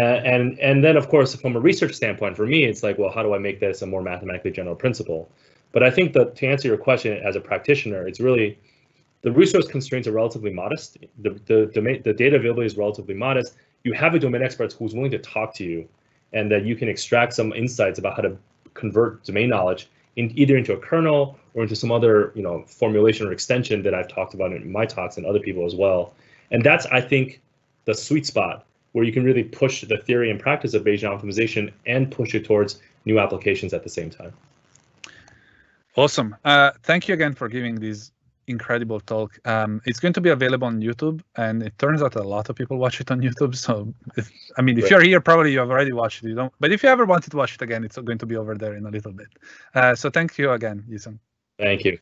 And, and and then, of course, from a research standpoint, for me, it's like, well, how do I make this a more mathematically general principle? But I think that to answer your question as a practitioner, it's really the resource constraints are relatively modest. The, the, the, the data availability is relatively modest. You have a domain expert who's willing to talk to you, and that you can extract some insights about how to convert domain knowledge in either into a kernel or into some other, you know, formulation or extension that I've talked about in my talks and other people as well. And that's, I think, the sweet spot where you can really push the theory and practice of Bayesian optimization and push it towards new applications at the same time. Awesome. Uh, thank you again for giving this incredible talk. Um, it's going to be available on YouTube, and it turns out a lot of people watch it on YouTube. So, if, I mean, if right. you're here, probably you have already watched it. You don't, but if you ever wanted to watch it again, it's going to be over there in a little bit. Uh, so thank you again, Yisong. Thank you.